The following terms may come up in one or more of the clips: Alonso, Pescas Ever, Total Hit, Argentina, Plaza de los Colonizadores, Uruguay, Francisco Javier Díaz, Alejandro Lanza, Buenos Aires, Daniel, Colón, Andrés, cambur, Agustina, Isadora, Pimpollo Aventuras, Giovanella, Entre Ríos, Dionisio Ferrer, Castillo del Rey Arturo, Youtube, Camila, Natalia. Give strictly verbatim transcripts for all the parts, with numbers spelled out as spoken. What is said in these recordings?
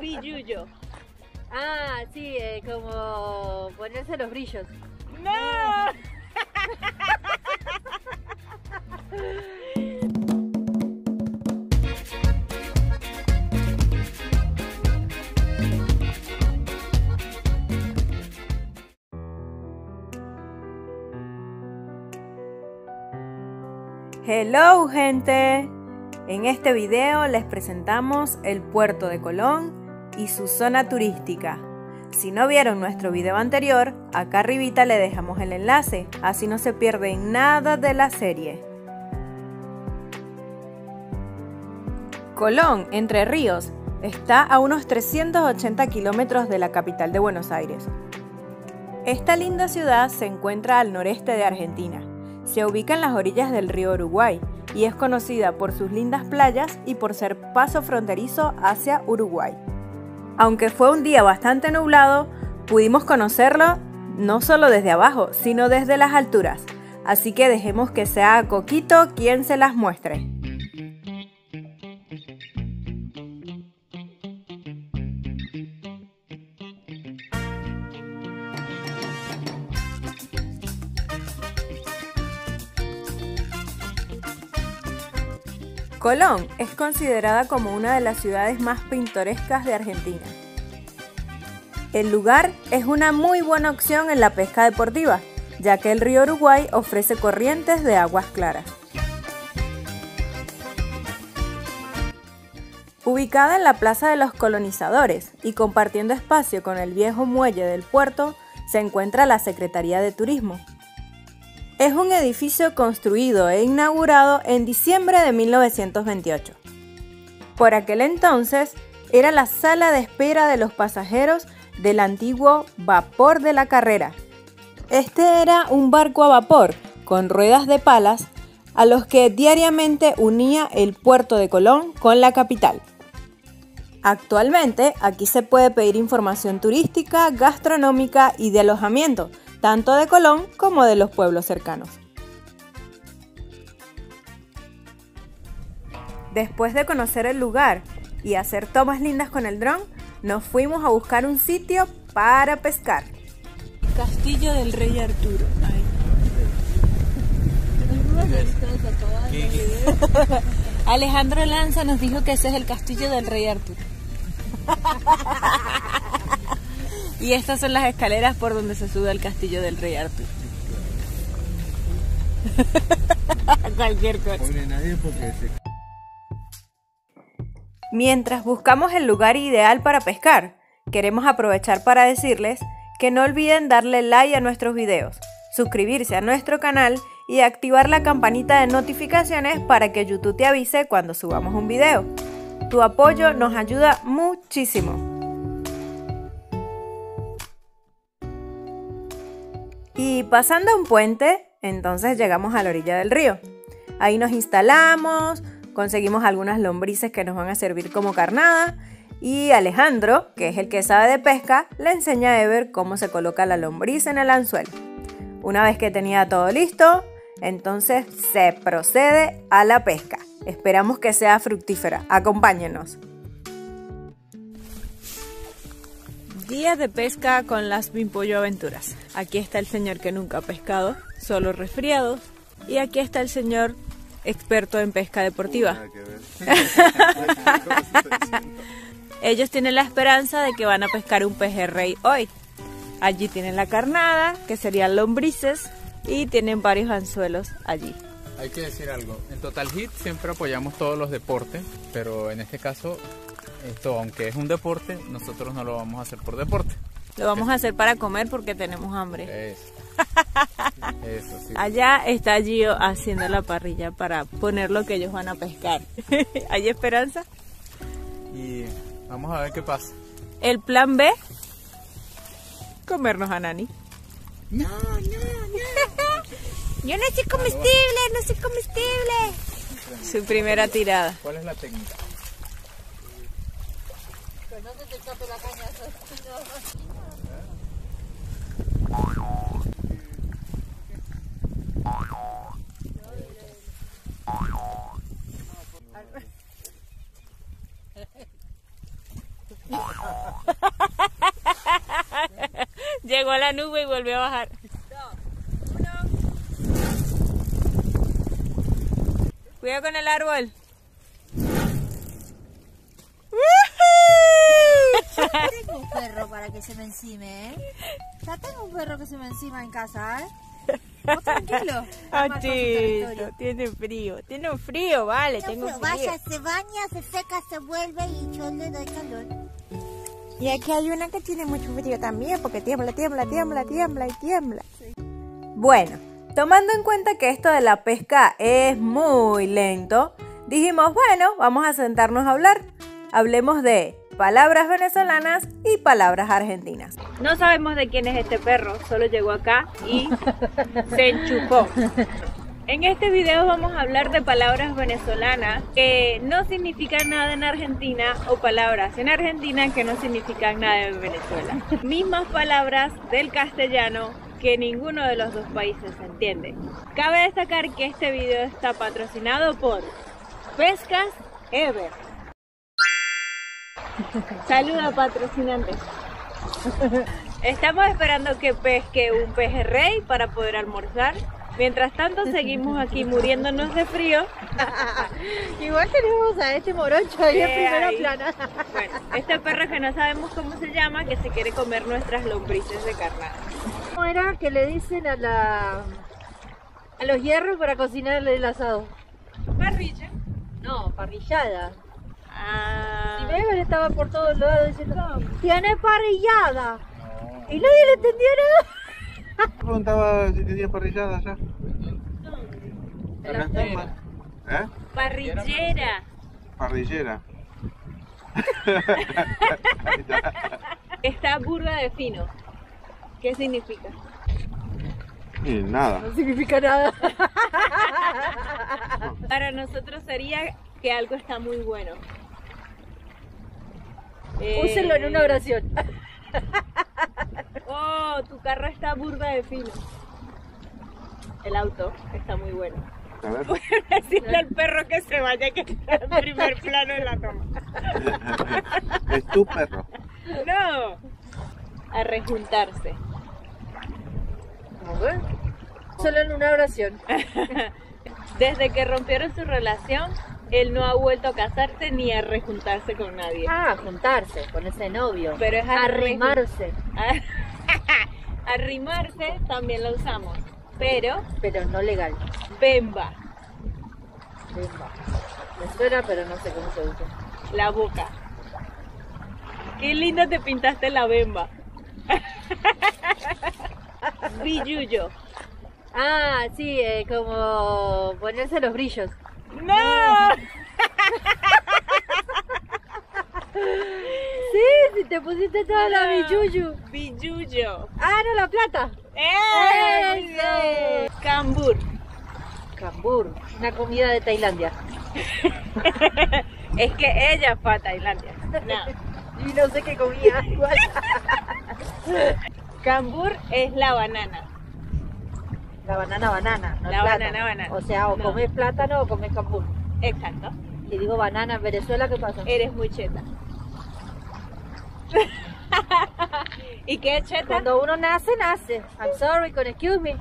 Brilluyo. Ah, sí, eh, como ponerse los brillos. ¡No! Hello gente, en este video les presentamos el puerto de Colón y su zona turística. Si no vieron nuestro video anterior, acá arribita le dejamos el enlace, así no se pierden nada de la serie. Colón, Entre Ríos, está a unos trescientos ochenta kilómetros de la capital de Buenos Aires. Esta linda ciudad se encuentra al noreste de Argentina. Se ubica en las orillas del río Uruguay y es conocida por sus lindas playas y por ser paso fronterizo hacia Uruguay. Aunque fue un día bastante nublado, pudimos conocerlo no solo desde abajo, sino desde las alturas. Así que dejemos que sea Coquito quien se las muestre. Colón es considerada como una de las ciudades más pintorescas de Argentina. El lugar es una muy buena opción en la pesca deportiva, ya que el río Uruguay ofrece corrientes de aguas claras. Ubicada en la Plaza de los Colonizadores y compartiendo espacio con el viejo muelle del puerto, se encuentra la Secretaría de Turismo. Es un edificio construido e inaugurado en diciembre de mil novecientos veintiocho. Por aquel entonces, era la sala de espera de los pasajeros del antiguo vapor de la carrera. Este era un barco a vapor con ruedas de palas a los que diariamente unía el puerto de Colón con la capital. Actualmente, aquí se puede pedir información turística, gastronómica y de alojamiento, tanto de Colón como de los pueblos cercanos. Después de conocer el lugar y hacer tomas lindas con el dron, nos fuimos a buscar un sitio para pescar. Castillo del Rey Arturo. Ay. Alejandro Lanza nos dijo que ese es el Castillo del Rey Arturo. Y estas son las escaleras por donde se sube al Castillo del Rey Arturo. Cualquier cosa. Pobre nadie porque se... Mientras buscamos el lugar ideal para pescar, queremos aprovechar para decirles que no olviden darle like a nuestros videos, suscribirse a nuestro canal y activar la campanita de notificaciones para que YouTube te avise cuando subamos un video. Tu apoyo nos ayuda muchísimo. Y pasando un puente, entonces llegamos a la orilla del río. Ahí nos instalamos, conseguimos algunas lombrices que nos van a servir como carnada y Alejandro, que es el que sabe de pesca, le enseña a Ever cómo se coloca la lombriz en el anzuelo. Una vez que tenía todo listo, entonces se procede a la pesca. Esperamos que sea fructífera. Acompáñenos. Días de pesca con las Pimpollo Aventuras. Aquí está el señor que nunca ha pescado, solo resfriado. Y aquí está el señor experto en pesca deportiva. Uh, nada que ver. Ellos tienen la esperanza de que van a pescar un pejerrey hoy. Allí tienen la carnada, que serían lombrices, y tienen varios anzuelos allí. Hay que decir algo, en Total Hit siempre apoyamos todos los deportes, pero en este caso... Esto, aunque es un deporte, nosotros no lo vamos a hacer por deporte. Lo vamos a hacer para comer porque tenemos hambre. Eso. Eso, sí. Allá está Gio haciendo la parrilla para poner lo que ellos van a pescar. ¿Hay esperanza? Y vamos a ver qué pasa. El plan B, comernos a Nani. No, no, no. Yo no soy comestible, no soy comestible. Su primera tirada. ¿Cuál es la técnica? No se te escape la caña. Llegó a la nube y volvió a bajar. Dos, uno. Cuidado con el árbol. Tengo un perro para que se me encime, ¿eh? Ya tengo un perro que se me encima en casa, ¿eh? Vos tranquilo. Ah, chico, tiene frío. Tiene un frío, vale, no, tengo frío. Vaya, se baña, se seca, se vuelve y yo le doy calor. Y aquí hay una que tiene mucho frío también, porque tiembla, tiembla, tiembla, tiembla y tiembla. Sí. Bueno, tomando en cuenta que esto de la pesca es muy lento, dijimos, bueno, vamos a sentarnos a hablar. Hablemos de palabras venezolanas y palabras argentinas. No sabemos de quién es este perro, solo llegó acá y se enchufó. En este video vamos a hablar de palabras venezolanas que no significan nada en Argentina o palabras en Argentina que no significan nada en Venezuela. Mismas palabras del castellano que ninguno de los dos países entiende. Cabe destacar que este video está patrocinado por Pescas Ever. Saluda, patrocinante. Estamos esperando que pesque un pejerrey para poder almorzar. Mientras tanto seguimos aquí muriéndonos de frío. Igual tenemos a este morocho ahí en primera plana. Bueno, este perro que no sabemos cómo se llama, que se quiere comer nuestras lombrices de carnada. ¿Cómo era que le dicen a la a los hierros para cocinar el asado? Parrilla. No, parrillada. Ah. Y Ever estaba por todos lados diciendo, tiene parrillada. No. Y nadie le entendía nada. Preguntaba si tenía parrillada allá. ¿En la ¿Eh? Parrillera. Parrillera. Está burda de fino. ¿Qué significa? Y nada. No significa nada. Para nosotros sería que algo está muy bueno. Úsenlo eh... en una oración. Oh, tu carro está burda de fino. El auto está muy bueno. Voy a decirle al perro que se vaya, que está en primer plano en la toma. Es tu perro. No. A rejuntarse. ¿Cómo ves? Solo en una oración. Desde que rompieron su relación, él no ha vuelto a casarse ni a rejuntarse con nadie. Ah, juntarse, ponerse novio. Pero es arrimarse. Arrimarse también lo usamos, pero... Pero no legal. Bemba. Bemba. Me suena, pero no sé cómo se usa. La boca. Qué linda te pintaste la bemba. Brilluyo. Ah, sí, eh, como ponerse los brillos. ¡No! Sí, si te pusiste toda no. la billuyo. Billuyo. Ah, no, la plata. ¡Eso! Cambur. Cambur, una comida de Tailandia. Es que ella fue a Tailandia. No. Y no sé qué comía. Cambur es la banana. La banana, banana, no la plátano. Banana, banana. O sea, o no. comes plátano o comes cambur. Exacto. Y digo banana en Venezuela, ¿qué pasa? Eres muy cheta. ¿Y qué es cheta? Cuando uno nace, nace. I'm sorry, con excuse me.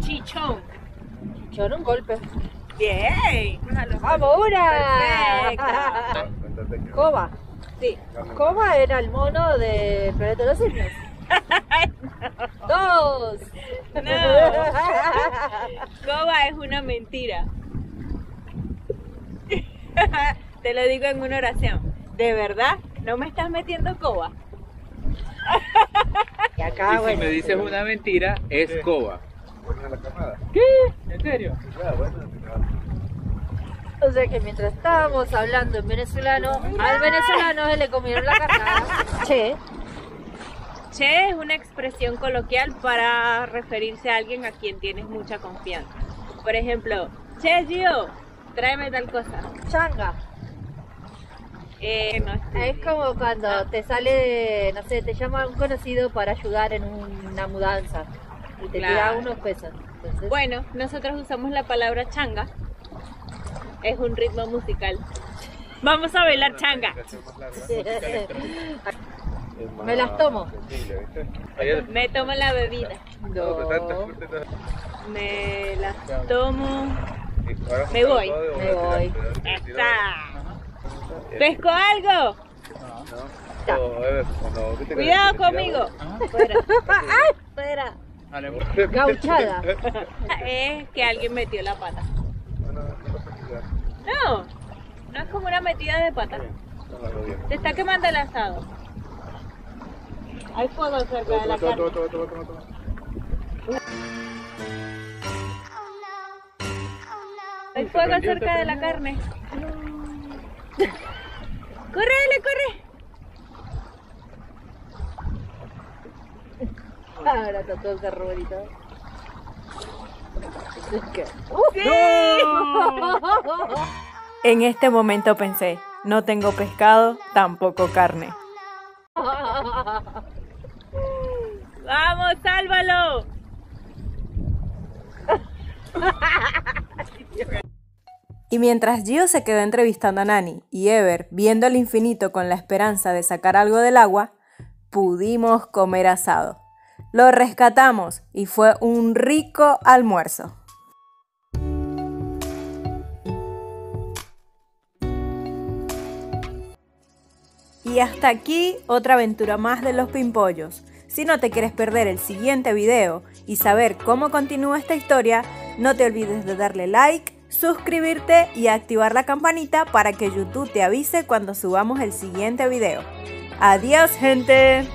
Chichón. Chichón, un golpe. Bien. ¡Vamos, una! Coba. Sí. Coba era el mono de Planeta de los Simios. No. Dos. No. Coba es una mentira. Te lo digo en una oración. De verdad, no me estás metiendo coba. Y acá, y si bueno, me dices pero... una mentira, es sí. coba. ¿Qué? ¿En serio? O sea que mientras estábamos hablando en venezolano, ¡mira! Al venezolano se le comieron la carnada. Che. Che es una expresión coloquial para referirse a alguien a quien tienes mucha confianza. Por ejemplo, che Gio, tráeme tal cosa. Changa. Eh, no estoy... Es como cuando ah. te sale, no sé, te llama un conocido para ayudar en una mudanza y te claro. tira unos pesos. Entonces... Bueno, nosotros usamos la palabra changa. Es un ritmo musical. Vamos a bailar changa. Me las tomo. Me tomo la bebida. No. Me las tomo. Me voy. Me voy. Está. ¿Pesco algo? No. Cuidado conmigo. Fuera. ¡Ah! Fuera. Gauchada. Es que alguien metió la pata. No, no es como una metida de pata. Se está quemando el asado. Hay fuego cerca de la carne. Hay fuego cerca de la carne. ¡Córrele, corre! Ahora está todo cerradito. En este momento pensé, no tengo pescado, tampoco carne. ¡Vamos, sálvalo! Y mientras Gio se quedó entrevistando a Nani y Ever viendo el infinito con la esperanza de sacar algo del agua, pudimos comer asado. Lo rescatamos y fue un rico almuerzo. Y hasta aquí otra aventura más de los Pimpollos. Si no te quieres perder el siguiente video y saber cómo continúa esta historia, no te olvides de darle like, suscribirte y activar la campanita para que YouTube te avise cuando subamos el siguiente video. ¡Adiós, gente!